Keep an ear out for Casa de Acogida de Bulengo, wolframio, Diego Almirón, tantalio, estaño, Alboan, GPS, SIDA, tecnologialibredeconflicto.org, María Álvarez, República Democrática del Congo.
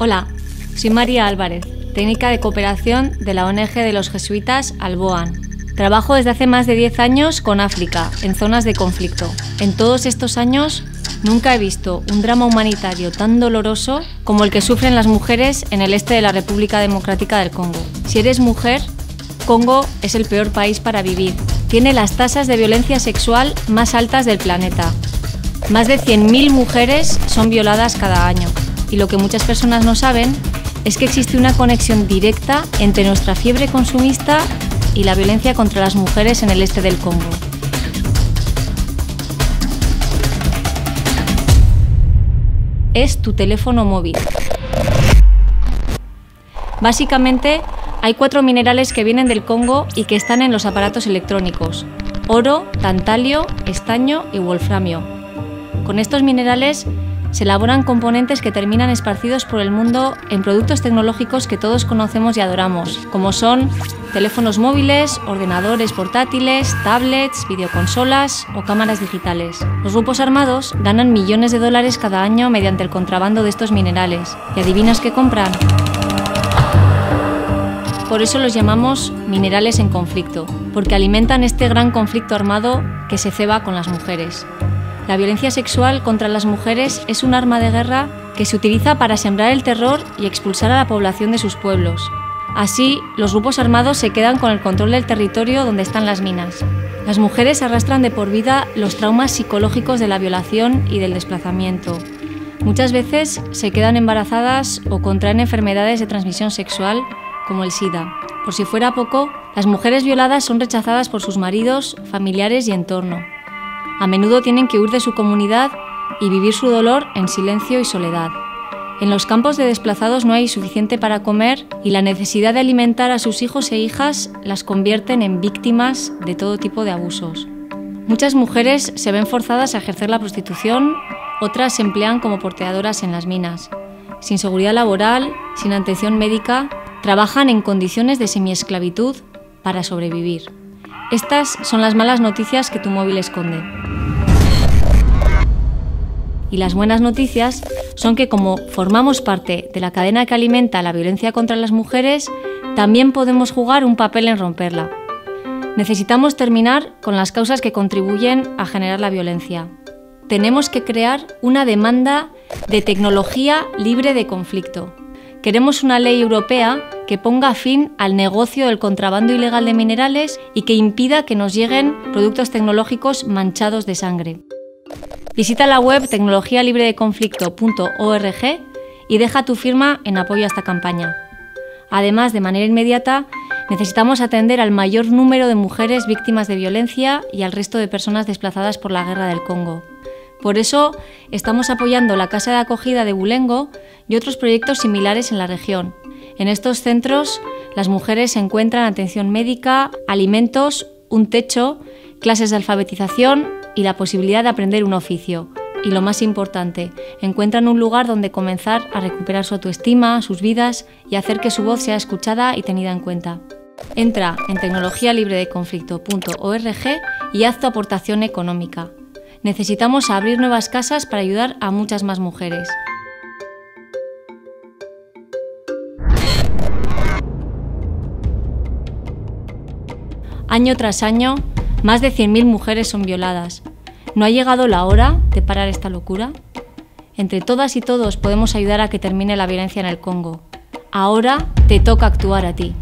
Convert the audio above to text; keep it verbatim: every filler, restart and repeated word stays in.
Hola, soy María Álvarez, técnica de cooperación de la O N G de los jesuitas Alboan. Trabajo desde hace más de diez años con África, en zonas de conflicto. En todos estos años nunca he visto un drama humanitario tan doloroso como el que sufren las mujeres en el este de la República Democrática del Congo. Si eres mujer, Congo es el peor país para vivir. Tiene las tasas de violencia sexual más altas del planeta. Más de cien mil mujeres son violadas cada año. Y lo que muchas personas no saben es que existe una conexión directa entre nuestra fiebre consumista y la violencia contra las mujeres en el este del Congo. Es tu teléfono móvil. Básicamente, hay cuatro minerales que vienen del Congo y que están en los aparatos electrónicos: oro, tantalio, estaño y wolframio. Con estos minerales se elaboran componentes que terminan esparcidos por el mundo en productos tecnológicos que todos conocemos y adoramos, como son teléfonos móviles, ordenadores portátiles, tablets, videoconsolas o cámaras digitales. Los grupos armados ganan millones de dólares cada año mediante el contrabando de estos minerales. ¿Y adivinas qué compran? Por eso los llamamos minerales en conflicto, porque alimentan este gran conflicto armado que se ceba con las mujeres. La violencia sexual contra las mujeres es un arma de guerra que se utiliza para sembrar el terror y expulsar a la población de sus pueblos. Así, los grupos armados se quedan con el control del territorio donde están las minas. Las mujeres arrastran de por vida los traumas psicológicos de la violación y del desplazamiento. Muchas veces se quedan embarazadas o contraen enfermedades de transmisión sexual, como el SIDA. Por si fuera poco, las mujeres violadas son rechazadas por sus maridos, familiares y entorno. A menudo tienen que huir de su comunidad y vivir su dolor en silencio y soledad. En los campos de desplazados no hay suficiente para comer y la necesidad de alimentar a sus hijos e hijas las convierten en víctimas de todo tipo de abusos. Muchas mujeres se ven forzadas a ejercer la prostitución, otras se emplean como porteadoras en las minas. Sin seguridad laboral, sin atención médica, trabajan en condiciones de semiesclavitud para sobrevivir. Estas son las malas noticias que tu móvil esconde. Y las buenas noticias son que, como formamos parte de la cadena que alimenta la violencia contra las mujeres, también podemos jugar un papel en romperla. Necesitamos terminar con las causas que contribuyen a generar la violencia. Tenemos que crear una demanda de tecnología libre de conflicto. Queremos una ley europea que ponga fin al negocio del contrabando ilegal de minerales y que impida que nos lleguen productos tecnológicos manchados de sangre. Visita la web tecnología libre de conflicto punto org y deja tu firma en apoyo a esta campaña. Además, de manera inmediata, necesitamos atender al mayor número de mujeres víctimas de violencia y al resto de personas desplazadas por la guerra del Congo. Por eso, estamos apoyando la Casa de Acogida de Bulengo y otros proyectos similares en la región. En estos centros, las mujeres encuentran atención médica, alimentos, un techo, clases de alfabetización y la posibilidad de aprender un oficio. Y lo más importante, encuentran un lugar donde comenzar a recuperar su autoestima, sus vidas y hacer que su voz sea escuchada y tenida en cuenta. Entra en tecnología libre de conflicto punto org y haz tu aportación económica. Necesitamos abrir nuevas casas para ayudar a muchas más mujeres. Año tras año, más de cien mil mujeres son violadas. ¿No ha llegado la hora de parar esta locura? Entre todas y todos podemos ayudar a que termine la violencia en el Congo. Ahora te toca actuar a ti.